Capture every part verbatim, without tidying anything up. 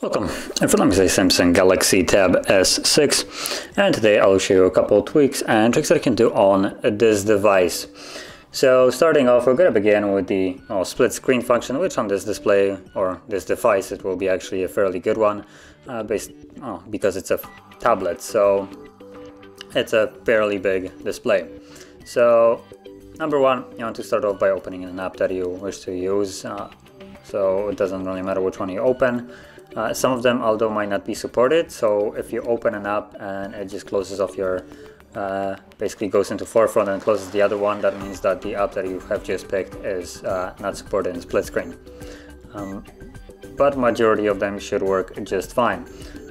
Welcome, in front of me is a Samsung Galaxy Tab S six, and today I'll show you a couple of tweaks and tricks that I can do on this device. So starting off, we're going to begin with the oh, split screen function, which on this display or this device it will be actually a fairly good one uh, based oh, because it's a tablet, so it's a fairly big display. So number one, you want to start off by opening an app that you wish to use, uh, so it doesn't really matter which one you open. Uh, some of them, although, might not be supported, so if you open an app and it just closes off your uh, basically goes into forefront and closes the other one, that means that the app that you have just picked is uh, not supported in split screen, um, but majority of them should work just fine.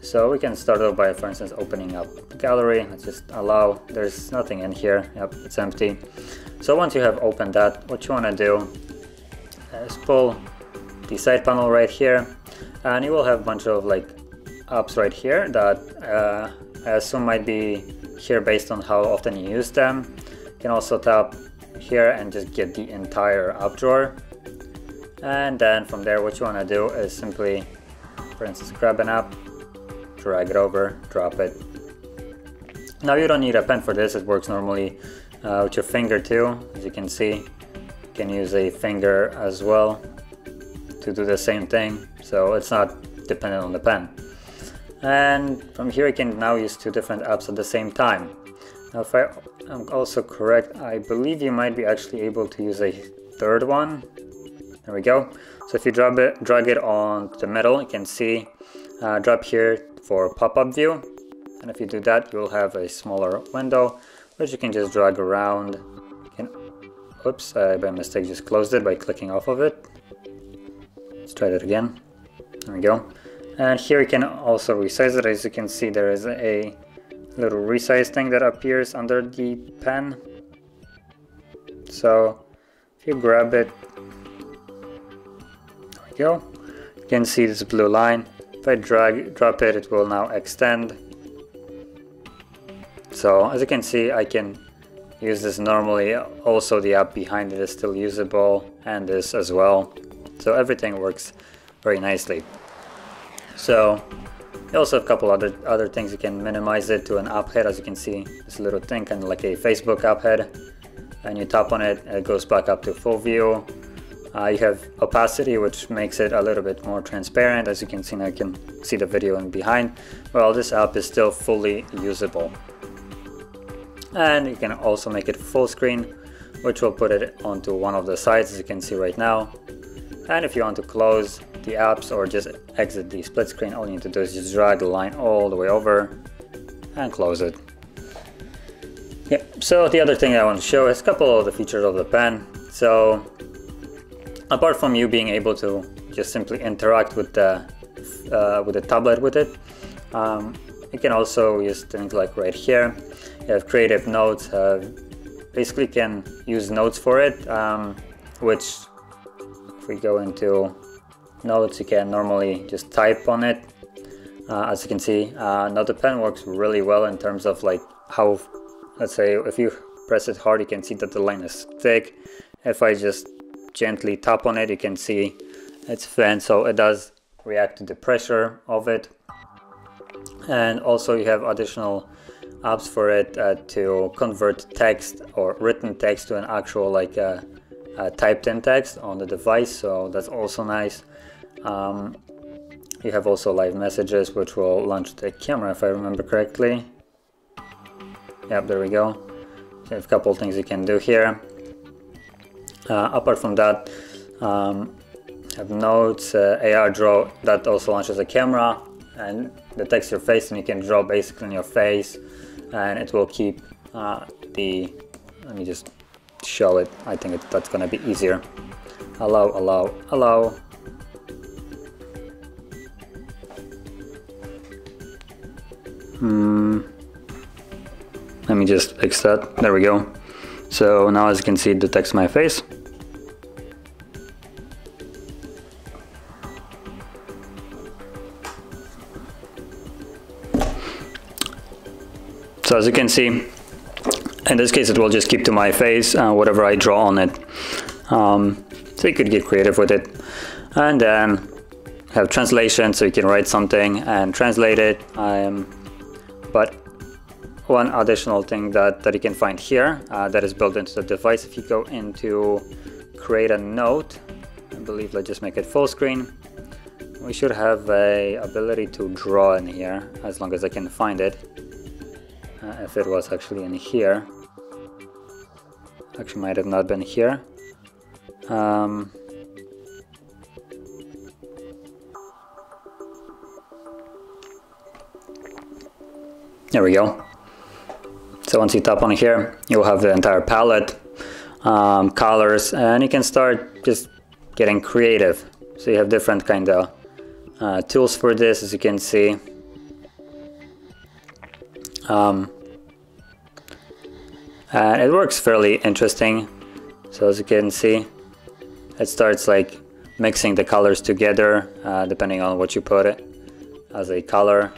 So we can start off by, for instance, opening up the gallery. Let's just allow, there's nothing in here, yep, it's empty. So once you have opened that, what you want to do is pull the side panel right here, and you will have a bunch of like apps right here that uh, I assume might be here based on how often you use them. You can also tap here and just get the entire app drawer, and then from there what you want to do is simply, for instance, grab an app, drag it over, drop it. Now you don't need a pen for this, it works normally uh, with your finger too. As you can see, you can use a finger as well to do the same thing, so it's not dependent on the pen. And from here you can now use two different apps at the same time. Now if I am also correct, I believe you might be actually able to use a third one. There we go. So if you drop it, drag it on the middle, you can see uh, drop here for pop-up view, and if you do that you'll have a smaller window which you can just drag around. You can, oops, I by mistake just closed it by clicking off of it. Let's try that again, there we go. And here you can also resize it. As you can see, there is a little resize thing that appears under the pen, so if you grab it, there we go, you can see this blue line. If I drag, drop it, it will now extend. So as you can see, I can use this normally. Also the app behind it is still usable, and this as well. So everything works very nicely. So you also have a couple other, other things. You can minimize it to an app head, as you can see, this little thing, kind of like a Facebook app head. And you tap on it, it goes back up to full view. Uh, you have opacity, which makes it a little bit more transparent. As you can see now, you can see the video in behind. Well, this app is still fully usable. And you can also make it full screen, which will put it onto one of the sides, as you can see right now. And if you want to close the apps or just exit the split screen, all you need to do is just drag the line all the way over and close it. Yeah, so the other thing I want to show is a couple of the features of the pen. So apart from you being able to just simply interact with the uh, with the tablet with it, um, you can also use things like right here. You have creative notes. Uh, basically, can use notes for it. Um, which, if we go into notes, you can normally just type on it. Uh, as you can see, uh, now the pen works really well in terms of like how, let's say, if you press it hard, you can see that the line is thick. If I just gently tap on it, you can see it's thin, so it does react to the pressure of it. And also you have additional apps for it uh, to convert text or written text to an actual like uh, uh, typed in text on the device, so that's also nice. Um, you have also live messages, which will launch the camera if I remember correctly. Yep, there we go. So you have a couple things you can do here. Uh, apart from that, um, have notes, uh, A R Draw, that also launches a camera and detects your face, and you can draw basically on your face, and it will keep uh, the, let me just show it, I think it, that's gonna be easier. Allow, allow, allow. Hmm. Let me just fix that, there we go. So now as you can see, it detects my face. So as you can see, In this case, it will just keep to my face, uh, whatever I draw on it. Um, so you could get creative with it. And then have translation, so you can write something and translate it. Um, but one additional thing that, that you can find here uh, that is built into the device, if you go into create a note, I believe let's just make it full screen. We should have a ability to draw in here, as long as I can find it. Uh, if it was actually in here. Actually might have not been here. Um, there we go. So once you tap on here, you'll have the entire palette, um, colors, and you can start just getting creative. So you have different kind of uh, tools for this, as you can see. Um, and it works fairly interesting. So as you can see, it starts like mixing the colors together, uh, depending on what you put it as a color.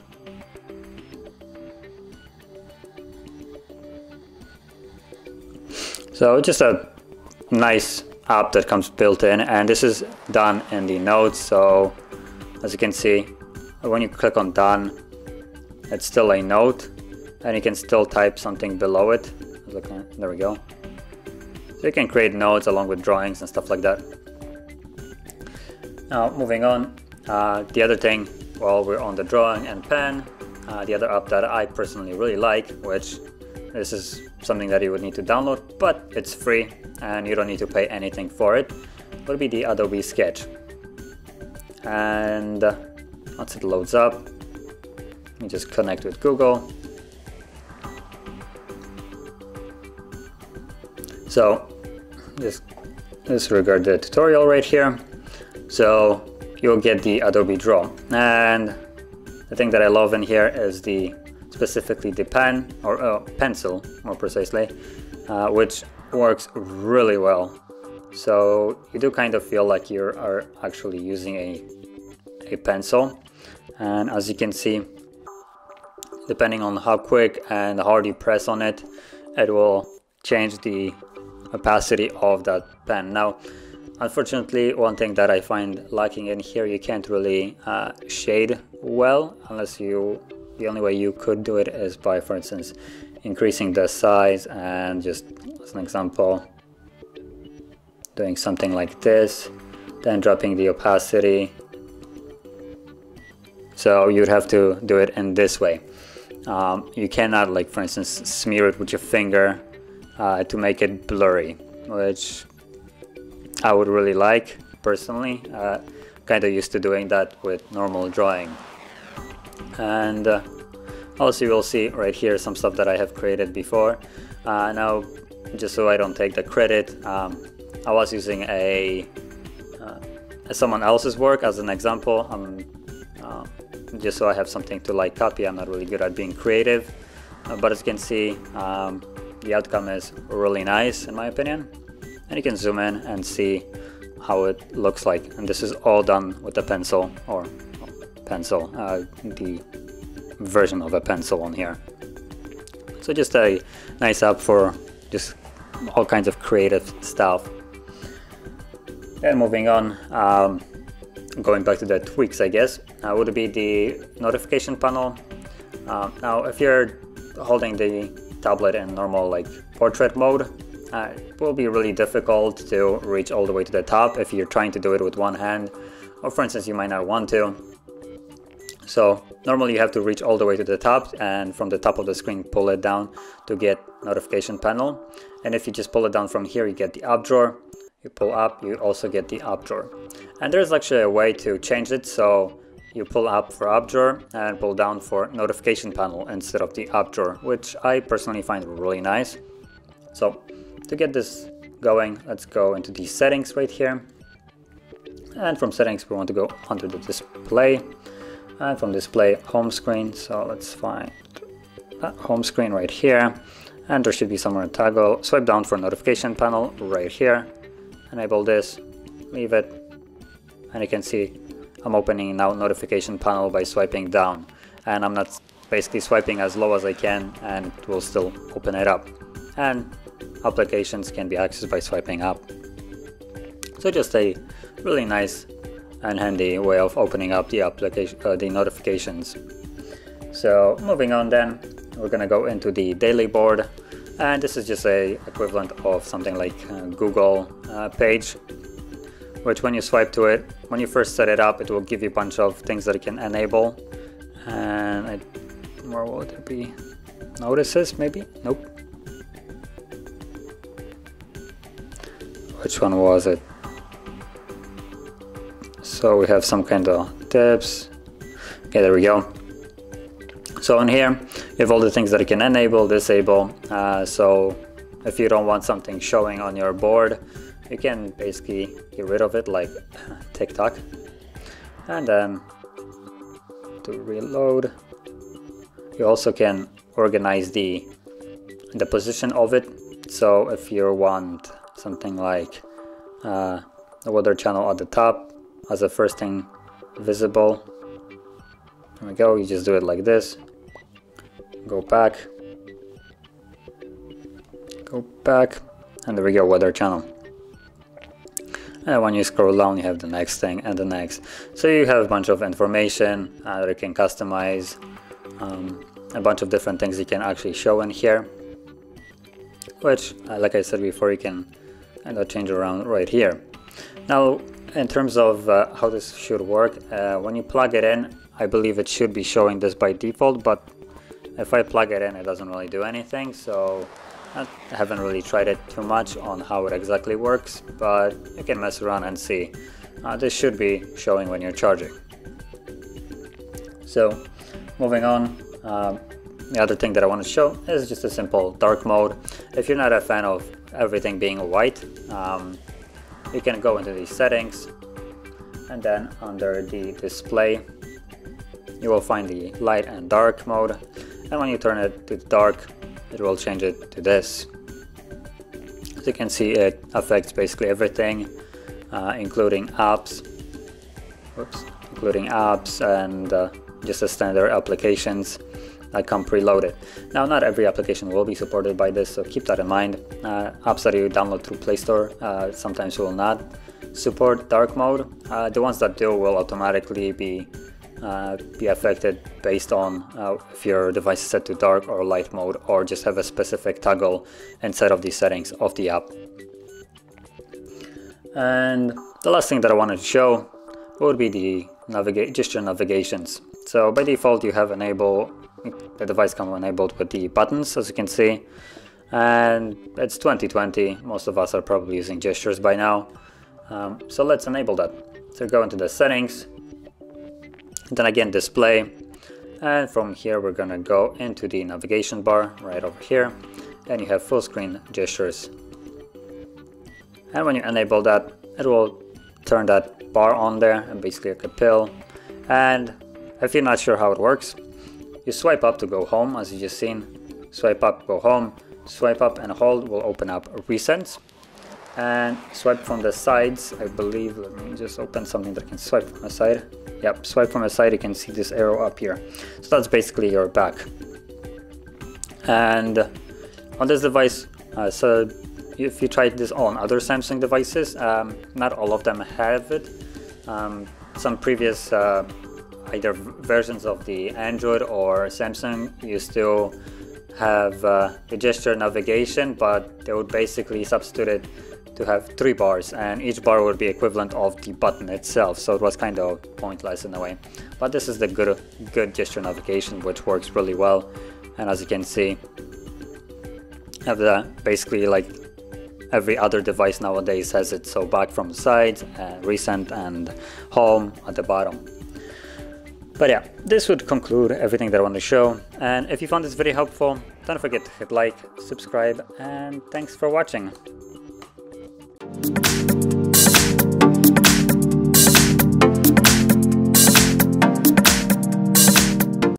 So just a nice app that comes built in, and this is done in the notes. So as you can see, when you click on done, it's still a note, and you can still type something below it. There we go. So you can create notes along with drawings and stuff like that. Now moving on, uh, the other thing, while we're on the drawing and pen, uh, the other app that I personally really like, which this is something that you would need to download, but it's free and you don't need to pay anything for it, would be the Adobe Sketch. And once it loads up, you just connect with Google. So just disregard the tutorial right here. So you'll get the Adobe Draw. And the thing that I love in here is the specifically the pen, or uh, pencil more precisely, uh, which works really well. So you do kind of feel like you are actually using a, a pencil. And as you can see, depending on how quick and hard you press on it, it will change the opacity of that pen. Now, unfortunately, one thing that I find lacking in here, you can't really uh, shade well, unless you, the only way you could do it is by, for instance, increasing the size, and just as an example, doing something like this, then dropping the opacity. So you'd have to do it in this way. Um, you cannot, like for instance, smear it with your finger uh, to make it blurry, which I would really like personally. Uh, kind of used to doing that with normal drawing. And uh, also you'll see right here some stuff that I have created before. Uh, now, just so I don't take the credit, um, I was using a uh, someone else's work as an example. Um, uh, just so I have something to like copy. I'm not really good at being creative, uh, but as you can see, um, the outcome is really nice in my opinion, and you can zoom in and see how it looks like, and this is all done with a pencil, or pencil, uh, the version of a pencil on here. So just a nice app for just all kinds of creative stuff. And moving on, um, going back to the tweaks, I guess, uh, would be the notification panel. Uh, now, if you're holding the tablet in normal like portrait mode, uh, it will be really difficult to reach all the way to the top if you're trying to do it with one hand, or for instance, you might not want to. So normally you have to reach all the way to the top, and from the top of the screen pull it down to get notification panel. And if you just pull it down from here, you get the up drawer. You pull up, you also get the up drawer. And there's actually a way to change it, so you pull up for up drawer and pull down for notification panel instead of the up drawer, which I personally find really nice. So to get this going, let's go into the settings right here. And from settings, we want to go under the display. And from display, home screen. So let's find that home screen right here. And there should be somewhere a toggle. Swipe down for notification panel right here. Enable this, leave it, and you can see I'm opening now notification panel by swiping down, and I'm not basically swiping as low as I can, and it will still open it up. and applications can be accessed by swiping up. So just a really nice and handy way of opening up the application, uh, the notifications. So moving on then, we're gonna go into the daily board, and this is just a equivalent of something like uh, Google uh, page, which when you swipe to it, when you first set it up, it will give you a bunch of things that it can enable. And I, where will it be? Notices maybe? Nope. Which one was it? So we have some kind of tips. Okay, there we go. So on here, you have all the things that you can enable, disable. Uh, so if you don't want something showing on your board, you can basically get rid of it, like TikTok. And then to reload, you also can organize the the position of it. So if you want something like uh, the weather channel at the top as the first thing visible, there we go. You just do it like this. Go back, go back, and there we go, weather channel. And when you scroll down, you have the next thing and the next. So you have a bunch of information uh, that you can customize, um, a bunch of different things you can actually show in here, which, uh, like I said before, you can kind of change around right here. Now, in terms of uh, how this should work, uh, when you plug it in, I believe it should be showing this by default, but if I plug it in, it doesn't really do anything, so I haven't really tried it too much on how it exactly works, but you can mess around and see. Uh, this should be showing when you're charging. So moving on, uh, the other thing that I want to show is just a simple dark mode. If you're not a fan of everything being white, um, you can go into the settings, and then under the display, you will find the light and dark mode. And when you turn it to dark, it will change it to this. As you can see, it affects basically everything, uh, including apps, whoops, including apps and uh, just the standard applications that come preloaded. Now, not every application will be supported by this, so keep that in mind. Uh, apps that you download through Play Store uh, sometimes will not support dark mode. Uh, the ones that do will automatically be Uh, be affected based on uh, if your device is set to dark or light mode, or just have a specific toggle inside of the settings of the app. And the last thing that I wanted to show would be the navigate, just your navigations. So by default, you have enable the device comes enabled with the buttons, as you can see, and it's twenty twenty. Most of us are probably using gestures by now, um, so let's enable that. So go into the settings. Then again, display, and from here we're gonna go into the navigation bar right over here, and you have full screen gestures. And when you enable that, it will turn that bar on there, and basically like a pill. And if you're not sure how it works, you swipe up to go home, as you just seen. Swipe up, go home. Swipe up and hold will open up recents. And swipe from the sides, I believe. Let me just open something that can swipe from the side. Yep, swipe from the side, you can see this arrow up here. So that's basically your back. And on this device, uh, so if you tried this on other Samsung devices, um, not all of them have it. Um, some previous uh, either versions of the Android or Samsung used to have uh, the gesture navigation, but they would basically substitute it to have three bars, and each bar would be equivalent of the button itself, so it was kind of pointless in a way. But this is the good good gesture navigation, which works really well. And as you can see, have the basically like every other device nowadays has it. So back from the sides, uh, recent, and home at the bottom. But yeah, this would conclude everything that I want to show. And if you found this video helpful, don't forget to hit like, subscribe, and thanks for watching. Thank you.